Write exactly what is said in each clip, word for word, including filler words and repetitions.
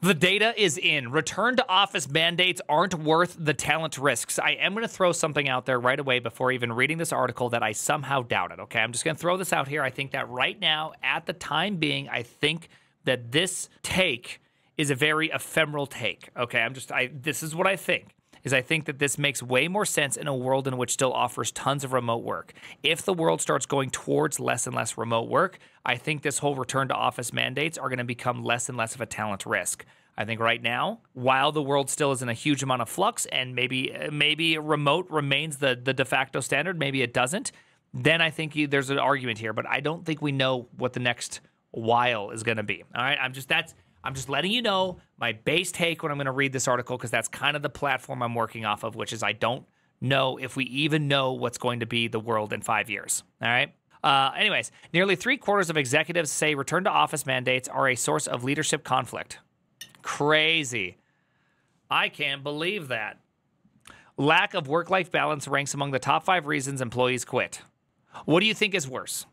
The data is in. Return to office mandates aren't worth the talent risks. I am going to throw something out there right away before even reading this article that I somehow doubted. Okay, I'm just going to throw this out here. I think that right now, at the time being, I think that this take is a very ephemeral take. Okay, I'm just, I, this is what I think. Is I think that this makes way more sense in a world in which still offers tons of remote work. If the world starts going towards less and less remote work, I think this whole return to office mandates are going to become less and less of a talent risk. I think right now, while the world still is in a huge amount of flux and maybe maybe remote remains the, the de facto standard, maybe it doesn't, then I think you, there's an argument here. But I don't think we know what the next while is going to be. All right, I'm just, that's... I'm just letting you know my base take when I'm going to read this article, because that's kind of the platform I'm working off of, which is I don't know if we even know what's going to be the world in five years. All right. Uh, anyways, nearly three quarters of executives say return to office mandates are a source of leadership conflict. Crazy. I can't believe that. Lack of work-life balance ranks among the top five reasons employees quit. What do you think is worse?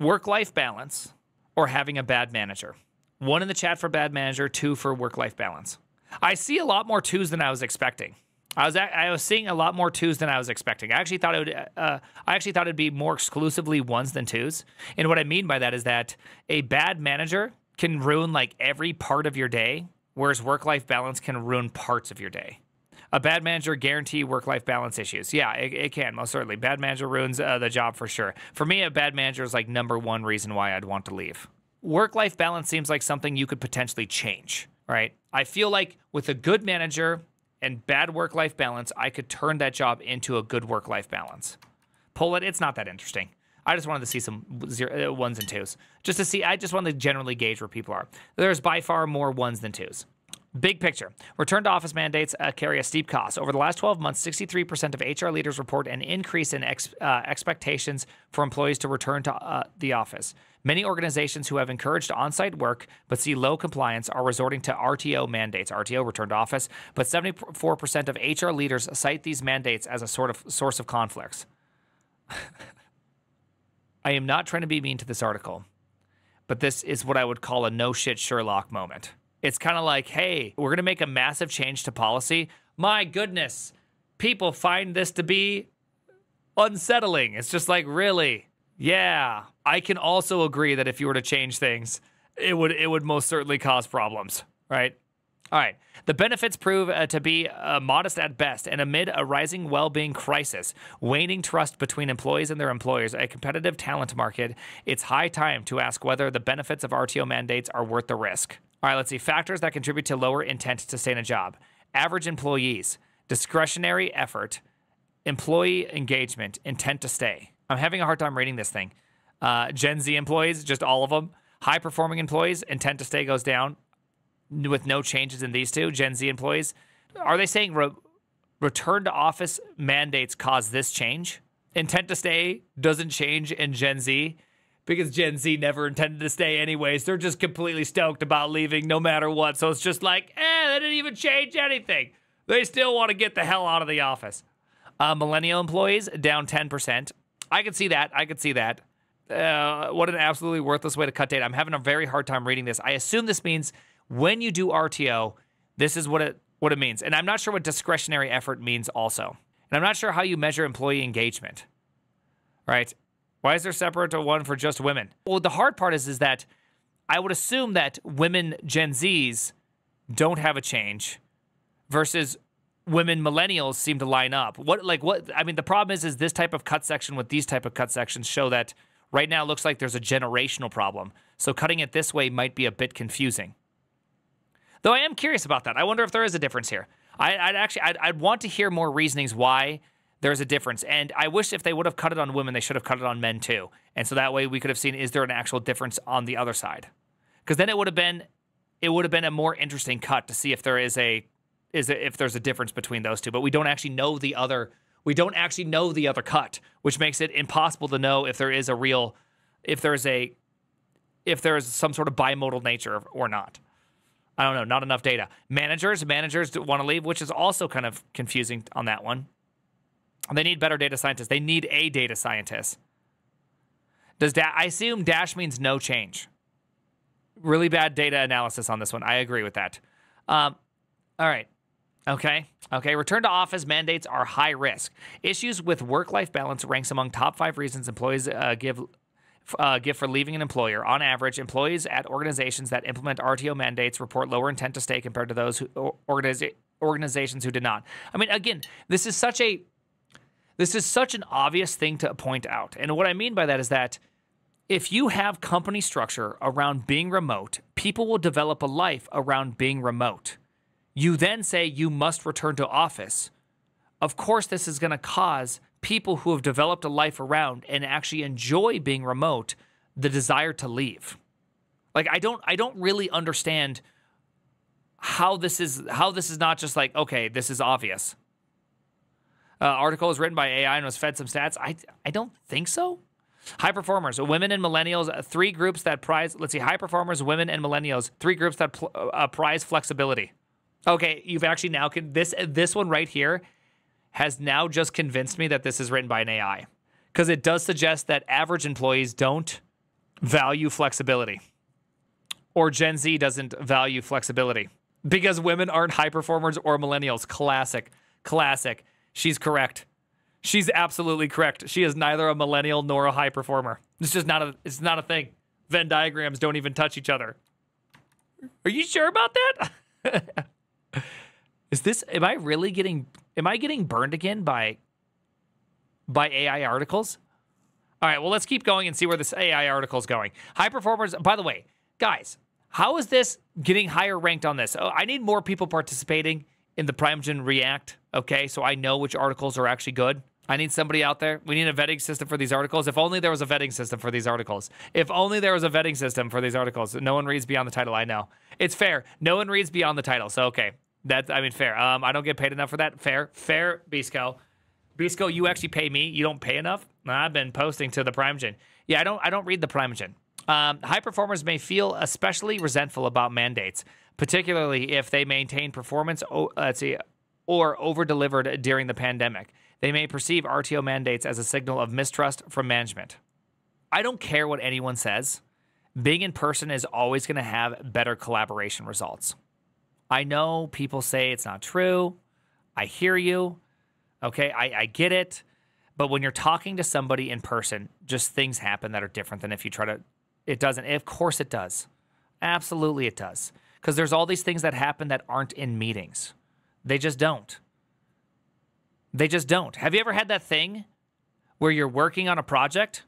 Work-life balance or having a bad manager? One in the chat for bad manager, two for work-life balance. I see a lot more twos than I was expecting. I was I was seeing a lot more twos than I was expecting. I actually thought it would uh, I actually thought it'd be more exclusively ones than twos. And what I mean by that is that a bad manager can ruin like every part of your day, whereas work-life balance can ruin parts of your day. A bad manager guarantee work-life balance issues. Yeah, it, it can, most certainly. Bad manager ruins uh, the job for sure. For me, a bad manager is like number one reason why I'd want to leave. Work-life balance seems like something you could potentially change, right? I feel like with a good manager and bad work-life balance, I could turn that job into a good work-life balance. Pull it, it's not that interesting. I just wanted to see some zero, uh, ones and twos. Just to see, I just wanted to generally gauge where people are. There's by far more ones than twos. Big picture, return to office mandates uh, carry a steep cost. Over the last twelve months, sixty-three percent of H R leaders report an increase in ex uh, expectations for employees to return to uh, the office. Many organizations who have encouraged on-site work but see low compliance are resorting to R T O mandates, R T O, return to office, but seventy-four percent of H R leaders cite these mandates as a sort of source of conflicts. I am not trying to be mean to this article, but this is what I would call a no-shit Sherlock moment. It's kind of like, hey, we're going to make a massive change to policy. My goodness, people find this to be unsettling. It's just like, really? Yeah. I can also agree that if you were to change things, it would it would most certainly cause problems, right? All right. The benefits prove uh, to be uh, modest at best, and amid a rising well-being crisis, waning trust between employees and their employers, a competitive talent market, it's high time to ask whether the benefits of R T O mandates are worth the risk. All right, let's see. Factors that contribute to lower intent to stay in a job. Average employees, discretionary effort, employee engagement, intent to stay. I'm having a hard time reading this thing. Uh, Gen Z employees, just all of them. High-performing employees, intent to stay goes down with no changes in these two. Gen Z employees, are they saying re return to office mandates cause this change? Intent to stay doesn't change in Gen Z because Gen Z never intended to stay anyways. They're just completely stoked about leaving no matter what. So it's just like, eh, they didn't even change anything. They still want to get the hell out of the office. Uh, millennial employees, down ten percent. I could see that. I could see that. Uh, what an absolutely worthless way to cut data. I'm having a very hard time reading this. I assume this means when you do R T O, this is what it, what it means. And I'm not sure what discretionary effort means also. And I'm not sure how you measure employee engagement, right? Why is there separate one for just women? Well, the hard part is, is that I would assume that women Gen Zs don't have a change versus women millennials seem to line up. What, like what, I mean, the problem is, is this type of cut section with these type of cut sections show that right now it looks like there's a generational problem. So cutting it this way might be a bit confusing. Though I am curious about that. I wonder if there is a difference here. I, I'd actually, I'd, I'd want to hear more reasonings why there's a difference. And I wish if they would have cut it on women, they should have cut it on men too. And so that way we could have seen, is there an actual difference on the other side? Because then it would have been, it would have been a more interesting cut to see if there is a, is a, if there's a difference between those two. But we don't actually know the other We don't actually know the other cut, which makes it impossible to know if there is a real, if there is a, if there is some sort of bimodal nature or not. I don't know, not enough data. Managers, managers want to leave, which is also kind of confusing on that one. They need better data scientists. They need a data scientist. Does that, I assume dash means no change. really bad data analysis on this one. I agree with that. Um, all right. Okay. Okay. Return to office mandates are high risk. Issues with work-life balance ranks among top five reasons employees uh, give uh, give for leaving an employer. On average, employees at organizations that implement R T O mandates report lower intent to stay compared to those who, organiza- organizations who did not. I mean, again, this is such a this is such an obvious thing to point out. And what I mean by that is that if you have company structure around being remote, people will develop a life around being remote. You then say you must return to office. Of course, this is going to cause people who have developed a life around and actually enjoy being remote the desire to leave. Like, I don't, I don't really understand how this is, how this is not just like, okay, this is obvious. Uh, article is written by A I and was fed some stats. I, I don't think so. High performers, women and millennials, three groups that prize, let's see, high performers, women and millennials, three groups that pl- uh, prize flexibility. Okay, you've actually now, con- this this one right here has now just convinced me that this is written by an A I, because it does suggest that average employees don't value flexibility, or Gen Z doesn't value flexibility, because women aren't high performers or millennials. Classic, classic. She's correct. She's absolutely correct. She is neither a millennial nor a high performer. It's just not a, it's not a thing. Venn diagrams don't even touch each other. Are you sure about that? Is this, am I really getting, am I getting burned again by, by A I articles? All right, well, let's keep going and see where this A I article is going. High performers, by the way, guys, how is this getting higher ranked on this? Oh, I need more people participating in the Primeagen React, okay? So I know which articles are actually good. I need somebody out there. We need a vetting system for these articles. If only there was a vetting system for these articles. If only there was a vetting system for these articles. No one reads beyond the title, I know. It's fair. No one reads beyond the title, so okay. That's, I mean, fair. Um, I don't get paid enough for that. Fair. Fair, Bisco. Bisco, you actually pay me. You don't pay enough? I've been posting to the Primeagen. Yeah, I don't I don't read the Primeagen. Um, high performers may feel especially resentful about mandates, particularly if they maintain performance o- let's see, or over-delivered during the pandemic. They may perceive R T O mandates as a signal of mistrust from management. I don't care what anyone says. Being in person is always going to have better collaboration results. I know people say it's not true. I hear you. Okay, I, I get it. But when you're talking to somebody in person, just things happen that are different than if you try to, it doesn't. Of course it does. Absolutely it does. Because there's all these things that happen that aren't in meetings. They just don't. They just don't. Have you ever had that thing where you're working on a project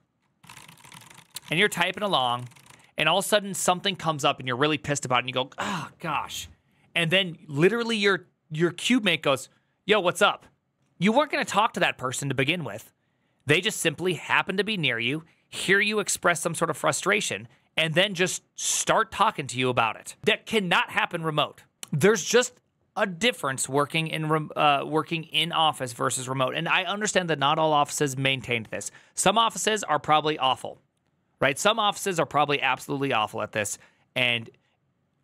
and you're typing along and all of a sudden something comes up and you're really pissed about it and you go, oh gosh. And then literally your your cube mate goes, yo, what's up? You weren't going to talk to that person to begin with. They just simply happen to be near you, hear you express some sort of frustration, and then just start talking to you about it. That cannot happen remote. There's just a difference working in uh, working in office versus remote. And I understand that not all offices maintained this. Some offices are probably awful, right? Some offices are probably absolutely awful at this, and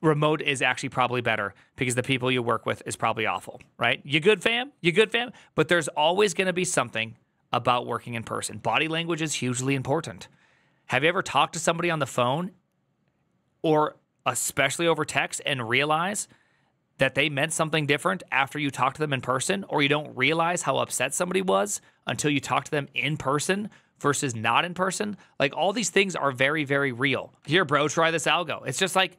remote is actually probably better because the people you work with is probably awful, right? You good, fam? You good, fam? But there's always going to be something about working in person. Body language is hugely important. Have you ever talked to somebody on the phone or especially over text and realize that they meant something different after you talked to them in person, or you don't realize how upset somebody was until you talk to them in person versus not in person? Like, all these things are very, very real. Here, bro, try this algo. It's just like,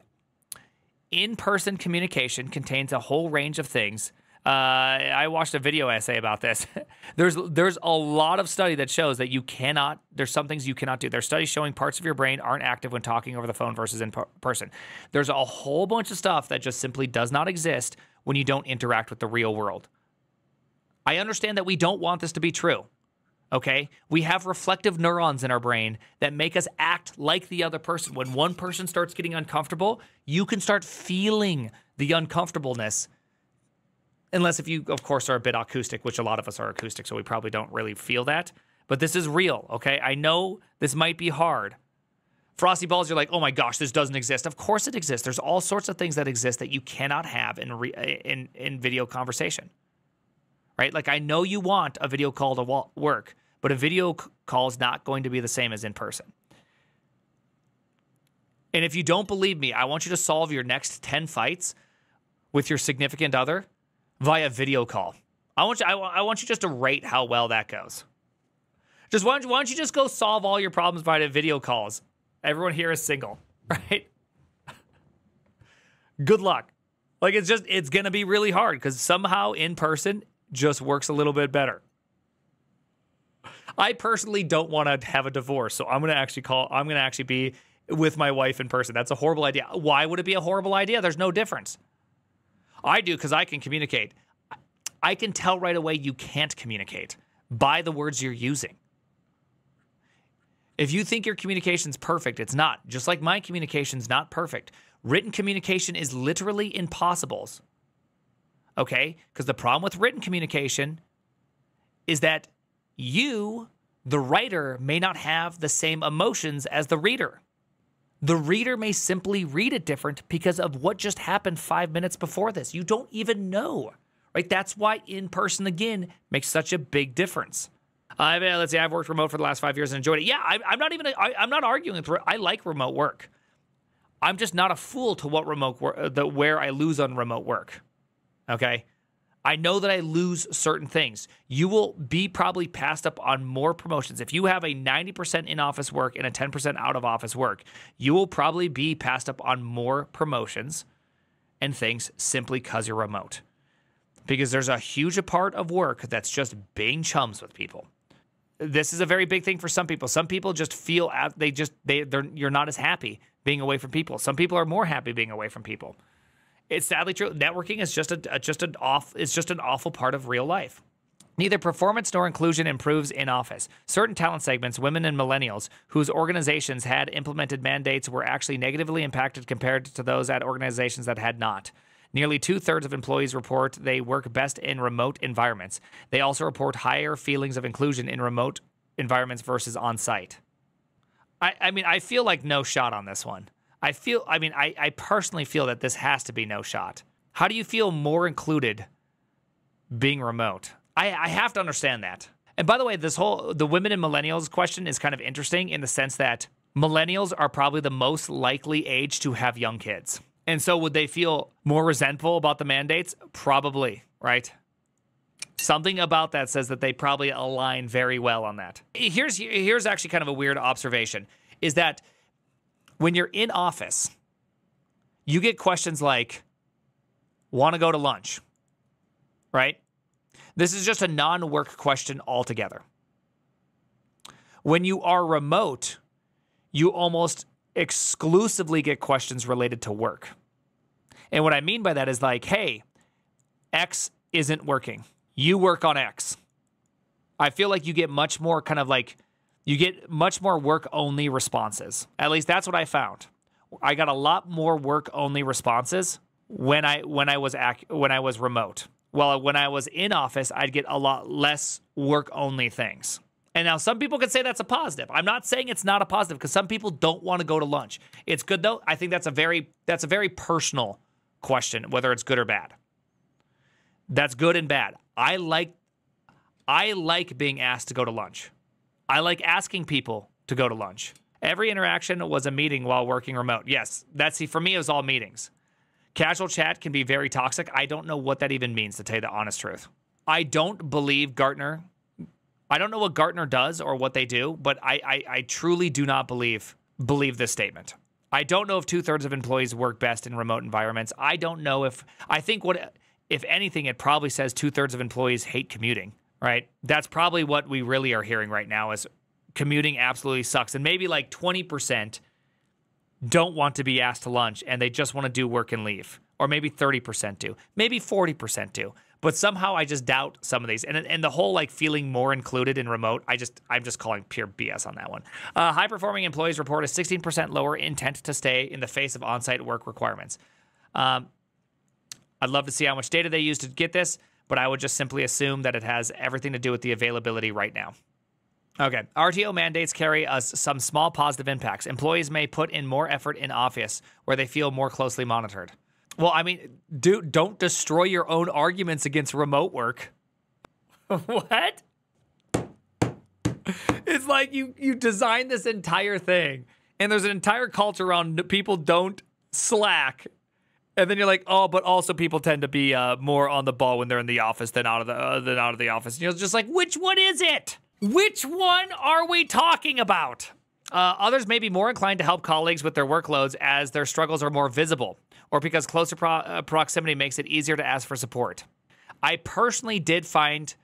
in-person communication contains a whole range of things. Uh, I watched a video essay about this. there's there's a lot of study that shows that you cannot, there's some things you cannot do. There's studies showing parts of your brain aren't active when talking over the phone versus in per- person. There's a whole bunch of stuff that just simply does not exist when you don't interact with the real world. I understand that we don't want this to be true, okay? We have reflective neurons in our brain that make us act like the other person. When one person starts getting uncomfortable, you can start feeling the uncomfortableness. Unless if you, of course, are a bit acoustic, which a lot of us are acoustic, so we probably don't really feel that. But this is real, okay? I know this might be hard. Frosty Balls, you're like, oh my gosh, this doesn't exist. Of course it exists. There's all sorts of things that exist that you cannot have in re- in, in video conversation. Right? Like, I know you want a video call to work, but a video call is not going to be the same as in person. And if you don't believe me, I want you to solve your next ten fights with your significant other via video call. I want you, I, I want you just to rate how well that goes. Just why don't, you, why don't you just go solve all your problems via video calls? Everyone here is single, right? Good luck. Like, it's just, it's going to be really hard because somehow in person just works a little bit better. I personally don't want to have a divorce, so I'm going to actually call, I'm going to actually be with my wife in person. That's a horrible idea. Why would it be a horrible idea? There's no difference. I do because I can communicate. I can tell right away you can't communicate by the words you're using. If you think your communication's perfect, it's not. Just like my communication's not perfect. Written communication is literally impossible. Okay? Because the problem with written communication is that you, the writer, may not have the same emotions as the reader. The reader may simply read it different because of what just happened five minutes before this. You don't even know, right? That's why in person, again, makes such a big difference. Uh, let's say I've worked remote for the last five years and enjoyed it. Yeah, I, I'm not even, I, I'm not arguing with, I like remote work. I'm just not a fool to what remote work, the, where I lose on remote work, okay? I know that I lose certain things. You will be probably passed up on more promotions. If you have a ninety percent in-office work and a ten percent out-of-office work, you will probably be passed up on more promotions and things simply because you're remote. Because there's a huge part of work that's just being chums with people. This is a very big thing for some people. Some people just feel they just they they're you're not as happy being away from people. Some people are more happy being away from people. It's sadly true. Networking is just a just an off it's just an awful part of real life. Neither performance nor inclusion improves in office. Certain talent segments, women and millennials, whose organizations had implemented mandates were actually negatively impacted compared to those at organizations that had not. Nearly two-thirds of employees report they work best in remote environments. They also report higher feelings of inclusion in remote environments versus on-site. I, I mean, I feel like no shot on this one. I feel, I mean, I, I personally feel that this has to be no shot. How do you feel more included being remote? I, I have to understand that. And by the way, this whole, the women and millennials question is kind of interesting in the sense that millennials are probably the most likely age to have young kids. And so would they feel more resentful about the mandates? Probably, right? Something about that says that they probably align very well on that. Here's, here's actually kind of a weird observation, is that when you're in office, you get questions like, want to go to lunch, right? This is just a non-work question altogether. When you are remote, you almost exclusively get questions related to work. And what I mean by that is like, hey, X isn't working. You work on X. I feel like you get much more kind of like, you get much more work-only responses. At least that's what I found. I got a lot more work-only responses when I when I was ac when I was remote. Well, when I was in office, I'd get a lot less work-only things. And now some people could say that's a positive. I'm not saying it's not a positive because some people don't want to go to lunch. It's good though. I think that's a very that's a very personal question, whether it's good or bad. That's good and bad. I like I like being asked to go to lunch. I like asking people to go to lunch. Every interaction was a meeting while working remote. Yes, that's see for me it was all meetings. Casual chat can be very toxic. I don't know what that even means, to tell you the honest truth. I don't believe Gartner. I don't know what Gartner does or what they do, but I, I, I truly do not believe believe this statement. I don't know if two-thirds of employees work best in remote environments. I don't know if I think what if anything, it probably says two-thirds of employees hate commuting, right? That's probably what we really are hearing right now is commuting absolutely sucks. And maybe like twenty percent don't want to be asked to lunch and they just want to do work and leave. Or maybe thirty percent do, maybe forty percent do. But somehow I just doubt some of these. And, and the whole like feeling more included in remote, I just, I'm just calling pure B S on that one. Uh, high-performing employees report a sixteen percent lower intent to stay in the face of on-site work requirements. Um, I'd love to see how much data they use to get this, but I would just simply assume that it has everything to do with the availability right now. Okay, R T O mandates carry us some small positive impacts. Employees may put in more effort in office where they feel more closely monitored. Well, I mean, do, don't destroy your own arguments against remote work. What? It's like you, you designed this entire thing. and there's an entire culture around people don't slack. And then you're like, oh, but also people tend to be uh, more on the ball when they're in the office than out of the uh, than out of the office. And you're just like, which one is it? Which one are we talking about? Uh, others may be more inclined to help colleagues with their workloads as their struggles are more visible, or because closer pro uh, proximity makes it easier to ask for support. I personally did find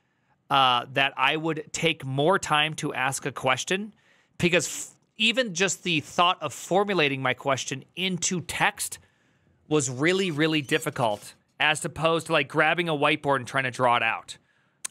uh, that I would take more time to ask a question, because f even just the thought of formulating my question into text was really, really difficult, as opposed to like grabbing a whiteboard and trying to draw it out.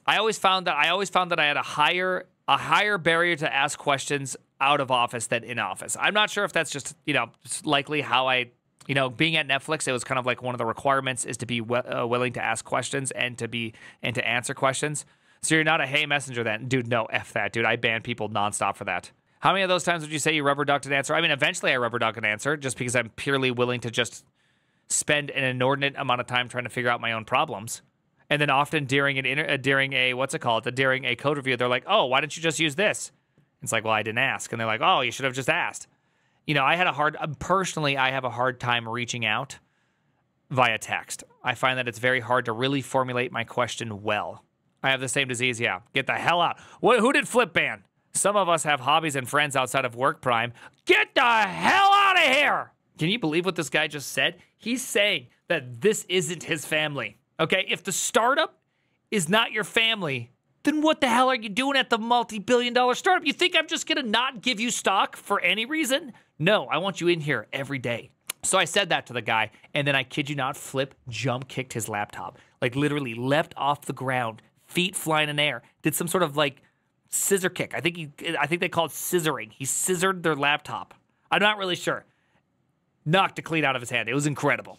I always found that I always found that I had a higher a higher barrier to ask questions out of office than in office. I'm not sure if that's just, you know, likely how I, you know, being at Netflix, it was kind of like one of the requirements is to be w uh, willing to ask questions and to be and to answer questions. So you're not a hey messenger then, dude. No, F that, dude. I ban people nonstop for that. How many of those times would you say you rubber ducked an answer? I mean, eventually I rubber ducked an answer just because I'm purely willing to just spend an inordinate amount of time trying to figure out my own problems. And then often during an inter uh, during a what's it called? During a code review, they're like, "Oh, why didn't you just use this?" It's like, "Well, I didn't ask." And they're like, "Oh, you should have just asked." You know, I had a hard personally, I have a hard time reaching out via text. I find that it's very hard to really formulate my question well. I have the same disease, yeah. Get the hell out. What, who did Flip ban? Some of us have hobbies and friends outside of work, Prime. Get the hell out of here. Can you believe what this guy just said? He's saying that this isn't his family, okay? If the startup is not your family, then what the hell are you doing at the multi-billion dollar startup? You think I'm just gonna not give you stock for any reason? No, I want you in here every day. So I said that to the guy, and then I kid you not, Flip jump kicked his laptop. Like literally leapt off the ground, feet flying in air, did some sort of like scissor kick. I think, he, I think they call it scissoring. He scissored their laptop. I'm not really sure. Knocked it clean out of his hand. It was incredible.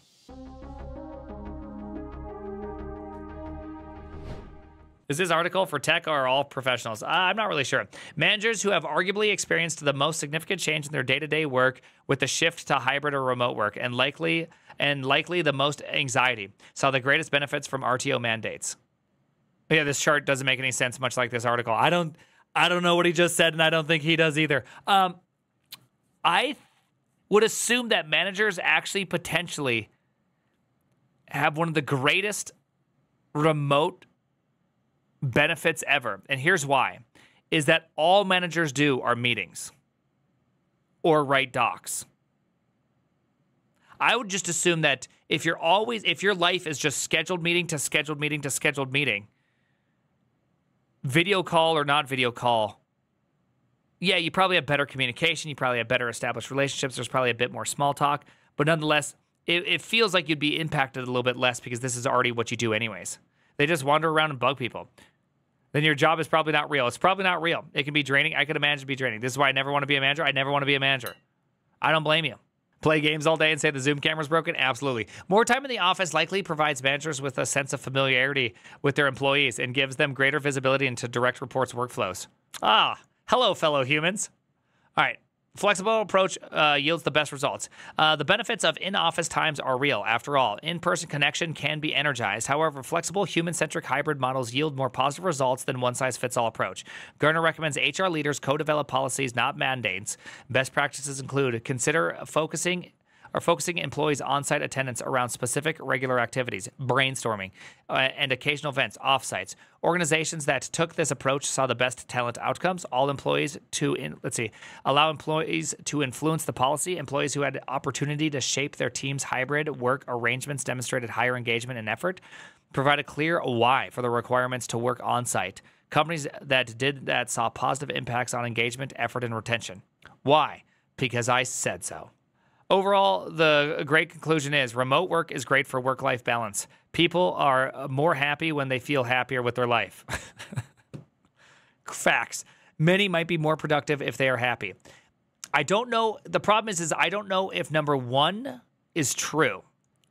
Is this article for tech or all professionals? Uh, I'm not really sure. Managers who have arguably experienced the most significant change in their day-to-day work with the shift to hybrid or remote work, and likely and likely the most anxiety, saw the greatest benefits from R T O mandates. Yeah, this chart doesn't make any sense, much like this article. I don't I don't know what he just said, and I don't think he does either. Um, I would assume that managers actually potentially have one of the greatest remote benefits ever. And here's why, is that all managers do are meetings or write docs. I would just assume that if you're always, if your life is just scheduled meeting to scheduled meeting to scheduled meeting, video call or not video call, yeah, you probably have better communication. You probably have better established relationships. There's probably a bit more small talk. But nonetheless, it, it feels like you'd be impacted a little bit less because this is already what you do anyways. They just wander around and bug people. Then your job is probably not real. It's probably not real. It can be draining. I could imagine it be draining. This is why I never want to be a manager. I never want to be a manager. I don't blame you. Play games all day and say the Zoom camera's broken? Absolutely. More time in the office likely provides managers with a sense of familiarity with their employees and gives them greater visibility into direct reports workflows. Ah. Hello, fellow humans. All right. Flexible approach uh, yields the best results. Uh, the benefits of in-office times are real. After all, in-person connection can be energized. However, flexible, human-centric hybrid models yield more positive results than one-size-fits-all approach. Gartner recommends H R leaders co-develop policies, not mandates. Best practices include consider focusing or focusing employees' on-site attendance around specific regular activities, brainstorming, uh, and occasional events, off-sites. Organizations that took this approach saw the best talent outcomes. All employees to, in, let's see, allow employees to influence the policy. Employees who had opportunity to shape their team's hybrid work arrangements demonstrated higher engagement and effort. Provide a clear why for the requirements to work on-site. Companies that did that saw positive impacts on engagement, effort, and retention. Why? Because I said so. Overall, the great conclusion is remote work is great for work-life balance. People are more happy when they feel happier with their life. Facts. Many might be more productive if they are happy. I don't know. The problem is, is I don't know if number one is true.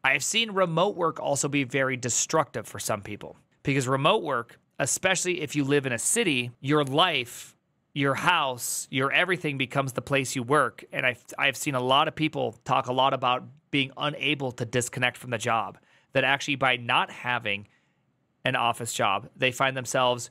I've seen remote work also be very destructive for some people, because remote work, especially if you live in a city, your life, your house, your everything becomes the place you work. And I've, I've seen a lot of people talk a lot about being unable to disconnect from the job, that actually by not having an office job, they find themselves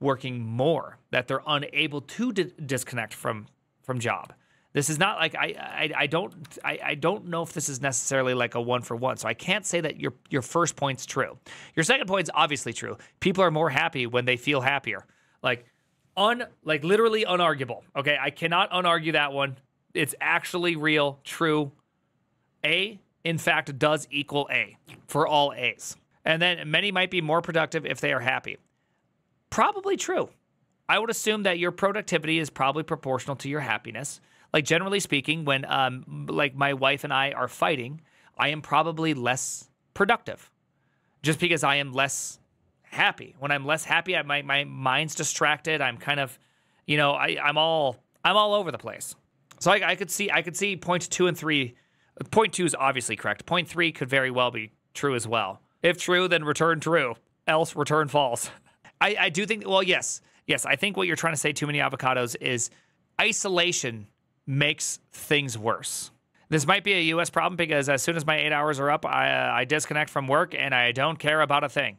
working more, that they're unable to di- disconnect from, from job. This is not like, I, I, I don't I, I don't know if this is necessarily like a one for one. So I can't say that your your first point's true. Your second point's obviously true. People are more happy when they feel happier. Like un like literally unarguable. Okay, I cannot unargue that one. It's actually real, true. A, in fact, does equal A for all A's. And then many might be more productive if they are happy. Probably true. I would assume that your productivity is probably proportional to your happiness. Like, generally speaking, when um, like my wife and I are fighting, I am probably less productive just because I am less happy. When I'm less happy, I, my, my mind's distracted. I'm kind of, you know, I, I'm all I'm all over the place. So I, I could see I could see points two and three. Point two is obviously correct. Point three could very well be true as well. If true, then return true. Else, return false. I, I do think, well, yes. Yes, I think what you're trying to say, too many avocados, is isolation makes things worse. This might be a U S problem because as soon as my eight hours are up, I, I disconnect from work and I don't care about a thing.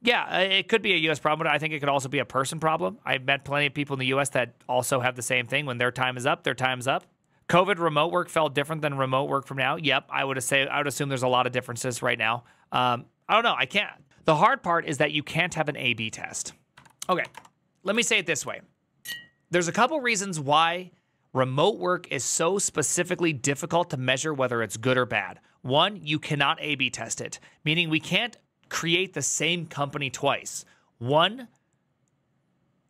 Yeah, it could be a U S problem, but I think it could also be a person problem. I've met plenty of people in the U S that also have the same thing. When their time is up, their time's up. COVID remote work felt different than remote work from now. Yep, I would say I would assume there's a lot of differences right now. Um, I don't know. I can't. The hard part is that you can't have an A B test. Okay, let me say it this way. There's a couple reasons why remote work is so specifically difficult to measure whether it's good or bad. One, you cannot A B test it, meaning we can't create the same company twice. One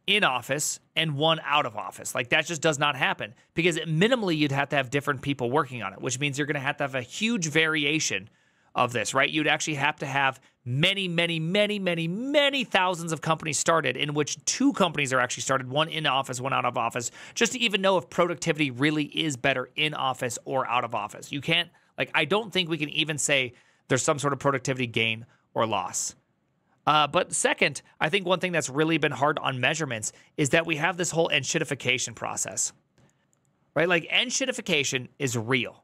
in office and one out of office. Like, that just does not happen because minimally you'd have to have different people working on it, which means you're going to have to have a huge variation of this, right? You'd actually have to have many, many, many, many, many thousands of companies started in which two companies are actually started, one in office, one out of office, just to even know if productivity really is better in office or out of office. You can't, like, I don't think we can even say there's some sort of productivity gain or loss. Uh, but second, I think one thing that's really been hard on measurements is that we have this whole enshittification process, right? Like, enshittification is real.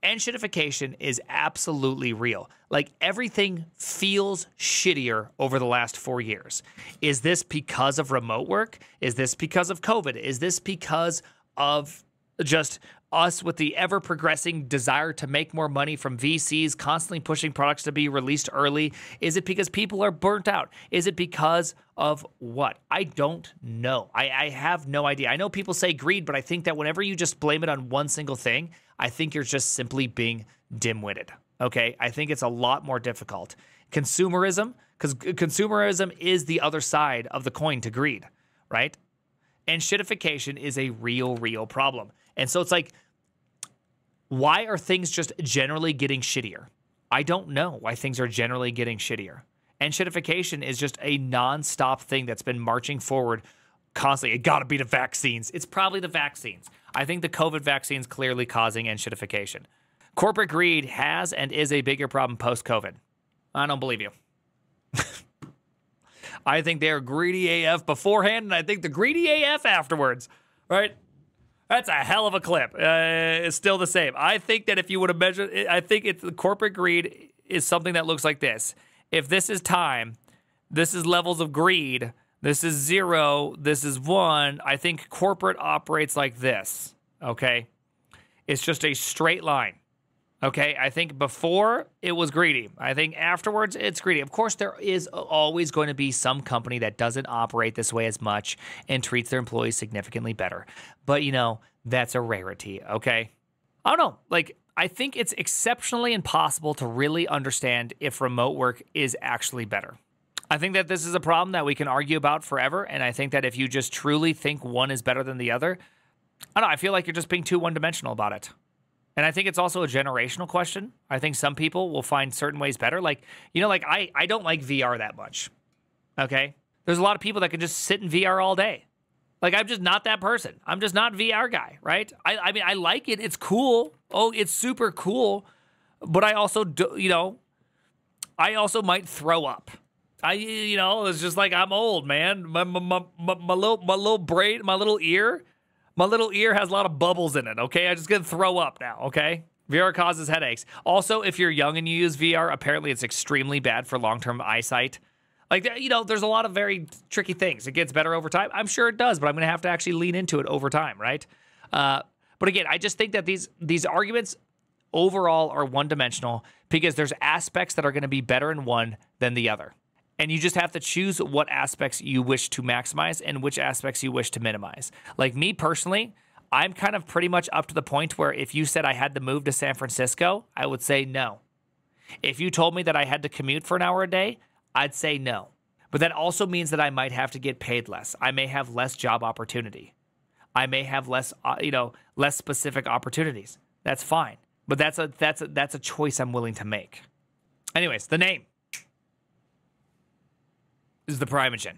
Enshittification is absolutely real. Like, everything feels shittier over the last four years. Is this because of remote work? Is this because of COVID? Is this because of just us with the ever-progressing desire to make more money from V Cs, constantly pushing products to be released early? Is it because people are burnt out? Is it because of what? I don't know. I, I have no idea. I know people say greed, but I think that whenever you just blame it on one single thing, I think you're just simply being dim-witted, okay? I think it's a lot more difficult. Consumerism, because consumerism is the other side of the coin to greed, right? And shittification is a real, real problem. And so it's like, why are things just generally getting shittier? I don't know why things are generally getting shittier. And shittification is just a nonstop thing that's been marching forward constantly. It got to be the vaccines. It's probably the vaccines. I think the COVID vaccine is clearly causing enshittification. Corporate greed has and is a bigger problem post-COVID. I don't believe you. I think they're greedy A F beforehand, and I think the greedy A F afterwards, right? That's a hell of a clip. Uh, it's still the same. I think that if you would have measured it, I think it's the corporate greed is something that looks like this. If this is time, this is levels of greed. This is zero, this is one. I think corporate operates like this, okay? It's just a straight line, okay? I think before it was greedy. I think afterwards it's greedy. Of course, there is always going to be some company that doesn't operate this way as much and treats their employees significantly better. But, you know, that's a rarity, okay? I don't know, like, I think it's exceptionally impossible to really understand if remote work is actually better. I think that this is a problem that we can argue about forever, and I think that if you just truly think one is better than the other, I don't know, I feel like you're just being too one-dimensional about it. And I think it's also a generational question. I think some people will find certain ways better. Like, you know, like, I, I don't like V R that much, okay? There's a lot of people that can just sit in V R all day. Like, I'm just not that person. I'm just not a V R guy, right? I, I mean, I like it. It's cool. Oh, it's super cool. But I also, do, you know, I also might throw up. I, you know, it's just like, I'm old, man. My, my, my, my, little, my little brain, my little ear, my little ear has a lot of bubbles in it, okay? I'm just gonna throw up now, okay? V R causes headaches. Also, if you're young and you use V R, apparently it's extremely bad for long-term eyesight. Like, you know, there's a lot of very tricky things. It gets better over time. I'm sure it does, but I'm gonna have to actually lean into it over time, right? Uh, But again, I just think that these these arguments overall are one-dimensional because there's aspects that are going to be better in one than the other. And you just have to choose what aspects you wish to maximize and which aspects you wish to minimize. Like me personally, I'm kind of pretty much up to the point where if you said I had to move to San Francisco, I would say no. If you told me that I had to commute for an hour a day, I'd say no. But that also means that I might have to get paid less. I may have less job opportunity. I may have less, you know, less specific opportunities. That's fine. But that's a, that's a, that's a choice I'm willing to make. Anyways, the name is ThePrimeagen.